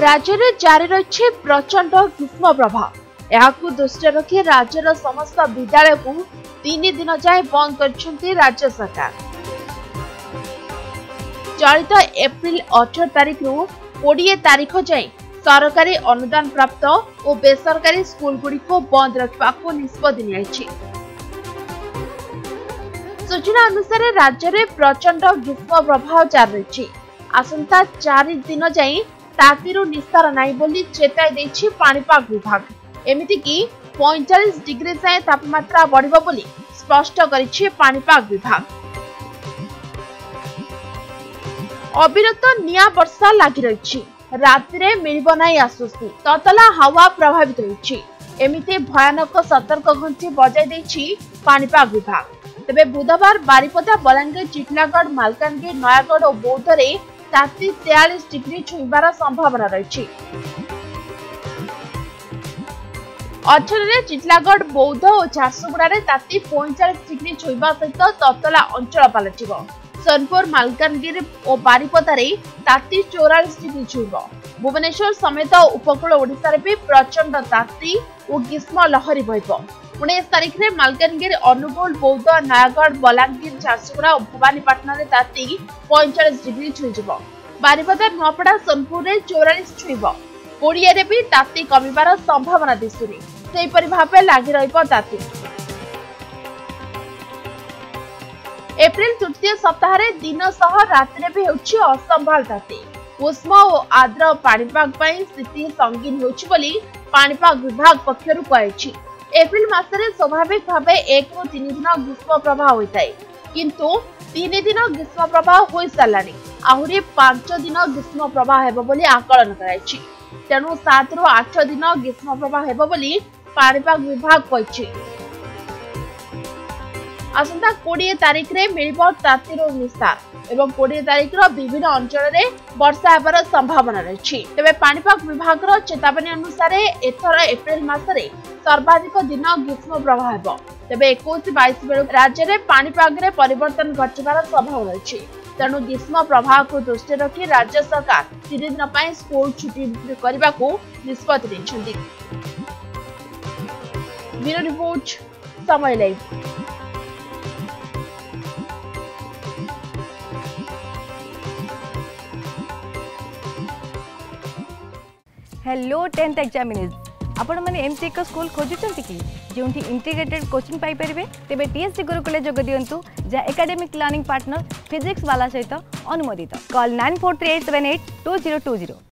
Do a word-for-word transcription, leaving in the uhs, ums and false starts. राज्य में जारी रही प्रचंड ग्रीष्म प्रभाव। यह दृष्टि रखी राज्यर समस्त विद्यालय को तीन दिन जाए बंद कर राज्य सरकार। चलित एप्रिल अठारह तारीख रु बीस तारीख जाए सरकारी अनुदान प्राप्त और बेसरकारी स्कूल गुड़िक बंद रखा निष्पत्ति। सूचना अनुसार राज्य में प्रचंड ग्रीष्म प्रभाव जारी रही। आसंता चार दिन जाए तातीरू निस्तार नाई बोली चेताई देछि पाणीपाग विभाग। एमिति की पैंतालीस डिग्री जाए तापमात्रा बढ़िबो बोली स्पष्ट करिछि पाणीपाग विभाग। अविरत निया वर्षा लागि रहिछि। राति रे मिलबो नाई आश्वस्ति। ततला हवा प्रभावित होइछि। एमिति भयानक सतर्क घंटी बजाई देछि पाणीपाग विभाग। तेबे बुधवार बारिपदा बलांगीर चिटलागढ़ मालकानगिरी नयागढ़ और बौद्ध रे ताती तैंतालीस डिग्री छुईबार संभावना रही। अठारह चिटलागढ़ बौद्ध और झारसुगुड़ा ताती पैंतालीस डिग्री छुईबा सहित ततला अंचल पलट। सोनपुर मालकानगिरी और बारिपदा ताती चौरालीस डिग्री छुईब। भुवनेश्वर समेत उपकूल ओडिशा भी प्रचंड ताती और ग्रीष्म लहरी बहिब। उन्नीस तारीख में मालकानगिरी अनुगुल बौद्ध नयागढ़ बलांगीर झारसुगुड़ा और भवानीपाटना ताती पैंतालीस डिग्री छुईब। बारिपदा नुआपड़ा सोनपुर में चौरालीस छुईब। कोड़िया रे भी ताती कमिबार संभावना दिशुनी। सेहिपरि भाबे लागि रहिब ताती। एप्रिल तृतीय सप्ताह दिन सह राति भी होछि असंभाल ताती। उष्म और आद्र पाणीपाग पर स्थिति संगीन होछि बोली पाणीपाग विभाग पक्षरु कहिछि। एप्रिल मासरे स्वाभाविक भाव एक रु तीन दिन ग्रीष्म प्रभाव होता है, किंतु तीन दिन ग्रीष्म प्रभाव हो सारानी आहरी पांच दिन ग्रीष्म प्रभाव हेबो बोली आकलन कराइछि। तेणु सात रु आठ दिन ग्रीष्म प्रभाव हेबो बोली पाणीपाग विभाग कहिछि। आसंता बीस तारीख रे मिलबो तातीरो निस्तार एवं बीस तारीख रो विभिन्न अंचल रे वर्षा हेबार संभावना रहिछि। तबे पाणीपाग विभाग रो चेतावनी अनुसार एथर एप्रिल मासरे सर्वाधिक दिन ग्रीष्म प्रभाव हेब। तेज एक बैश बेलू राज्य में पाणीपाग में परिवर्तन घटार संभावना रही। तेणु ग्रीष्म प्रभाव को दृष्टि रखी राज्य सरकार तीन दिन स्कूल छुट्टी करने को निष्पत्ति। Bureau report Samay live. Hello tenth examinees, आपण मैंने एमती एक स्कूल खोजुंट कि जो इंटीग्रेटेड कोचिंग पाइपर तेरे टीएससी गुरुकुल जोग दिंतु जहाँ एकेडमिक लर्निंग पार्टनर फिजिक्स वाला सहित अनुमोदित। Call nine four three eight seven eight two zero two zero.